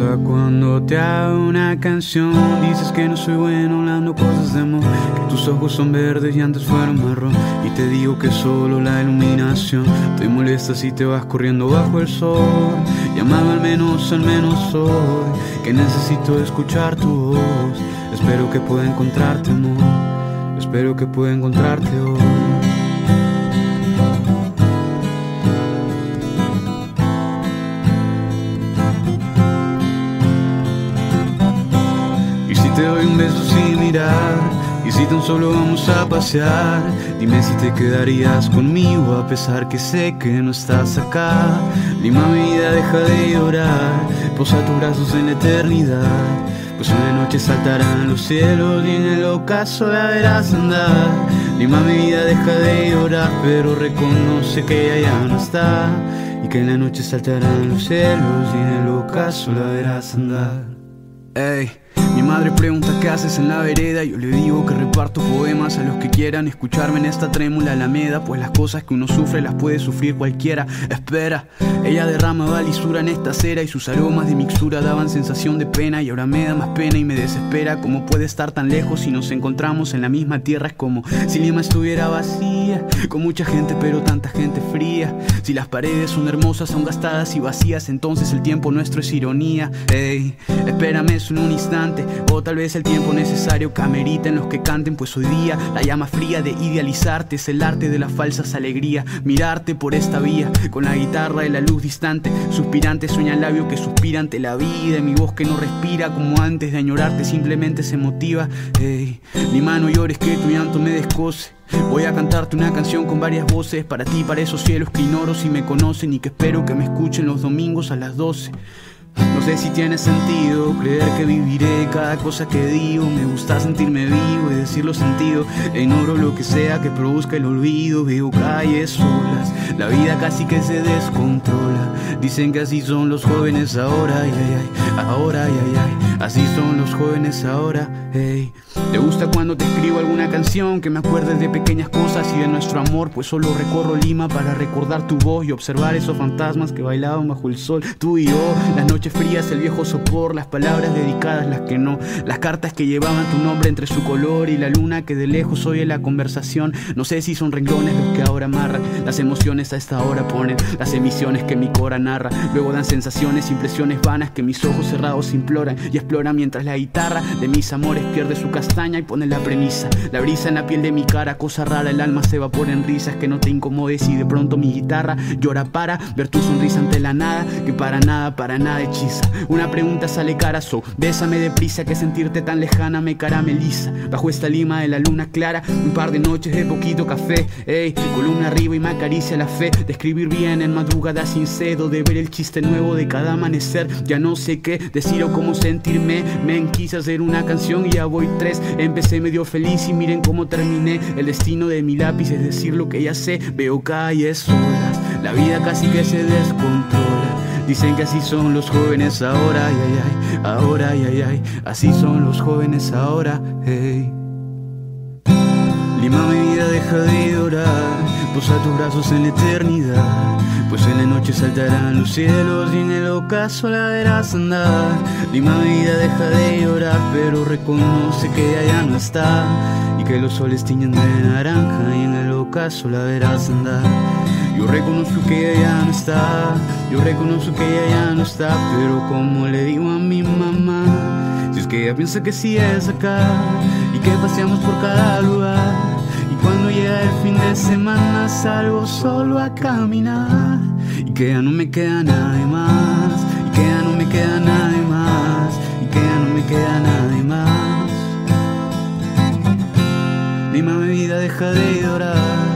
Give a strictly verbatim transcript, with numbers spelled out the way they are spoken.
pasa cuando te hago una canción? Dices que no soy bueno hablando cosas de amor, que tus ojos son verdes y antes fueron marrón, y te digo que solo la iluminación te molesta si te vas corriendo bajo el sol. Y amado, al menos, al menos hoy, que necesito escuchar tu voz. Espero que pueda encontrarte, amor, espero que pueda encontrarte hoy. Te doy un beso sin mirar, y si tan solo vamos a pasear, dime si te quedarías conmigo a pesar que sé que no estás acá. Lima, mi vida, deja de llorar, posa tus brazos en la eternidad, pues una noche saltarán los cielos y en el ocaso la verás andar. Lima, mi vida, deja de llorar, pero reconoce que ella ya no está, y que en la noche saltarán los cielos y en el ocaso la verás andar. Ey. Mi madre pregunta qué haces en la vereda, yo le digo que reparto poemas a los que quieran escucharme en esta trémula alameda, pues las cosas que uno sufre las puede sufrir cualquiera. Espera, ella derramaba lisura en esta acera y sus aromas de mixtura daban sensación de pena, y ahora me da más pena y me desespera cómo puede estar tan lejos si nos encontramos en la misma tierra. Es como si Lima estuviera vacía, con mucha gente pero tanta gente fría. Si las paredes son hermosas, son gastadas y vacías, entonces el tiempo nuestro es ironía. Ey, espérame solo un instante, o tal vez el tiempo necesario que ameriten los que canten, pues hoy día la llama fría de idealizarte es el arte de las falsas alegrías. Mirarte por esta vía, con la guitarra y la luz distante, suspirante sueña el labio que suspira ante la vida, y mi voz que no respira como antes de añorarte simplemente se motiva. Hey, mi mano llores que tu llanto me descoce. Voy a cantarte una canción con varias voces para ti, para esos cielos que ignoro si me conocen, y que espero que me escuchen los domingos a las doce. No sé si tiene sentido creer que viviré cada cosa que digo. Me gusta sentirme vivo y decirlo sentido. Ignoro lo que sea que produzca el olvido. Veo calles solas, la vida casi que se descontrola. Dicen que así son los jóvenes ahora, ay, ay, ay, ahora, ay, ay, ay. Así son los jóvenes ahora, hey. Te gusta cuando te escribo alguna canción que me acuerdes de pequeñas cosas y de nuestro amor, pues solo recorro Lima para recordar tu voz y observar esos fantasmas que bailaban bajo el sol. Tú y yo, las noches frías, el viejo sopor, las palabras dedicadas, las que no, las cartas que llevaban tu nombre entre su color y la luna que de lejos oye la conversación. No sé si son renglones los que ahora amarran, las emociones a esta hora ponen, las emisiones que mi cora narra, luego dan sensaciones, impresiones vanas que mis ojos cerrados imploran y explora mientras la guitarra de mis amores pierde su castaña y pone la premisa. La brisa en la piel de mi cara, cosa rara, el alma se evapora en risas que no te incomodes, y de pronto mi guitarra llora para ver tu sonrisa ante la nada, que para nada, para nada hechiza. Una pregunta sale cara, so bésame deprisa, que sentirte tan lejana me carameliza. Bajo esta Lima de la luna clara, un par de noches de poquito café, ey, columna arriba y me acaricia la fe de escribir bien en madrugada sin cedo, de ver el chiste nuevo de cada amanecer. Ya no sé qué decir o cómo sentir. Me, me quise hacer una canción y ya voy tres. Empecé medio feliz y miren cómo terminé. El destino de mi lápiz es decir lo que ya sé. Veo calles solas, la vida casi que se descontrola. Dicen que así son los jóvenes ahora, ay, ay, ay, ahora, ay, ay, ay. Así son los jóvenes ahora, hey. Lima, mi vida, deja de llorar, posa tus brazos en la eternidad, pues en la noche saltarán los cielos y en el ocaso la verás andar. Lima, mi vida, deja de llorar, pero reconoce que ella ya no está, y que los soles tiñen de naranja y en el ocaso la verás andar. Yo reconozco que ella ya no está, yo reconozco que ella ya no está, pero como le digo a mi mamá, si es que ella piensa que sí es acá, y que paseamos por cada lugar, cuando llega el fin de semana salgo solo a caminar, y que ya no me queda nada más, y que ya no me queda nada más, y que ya no me queda nada más. Lima, mi vida, deja de llorar,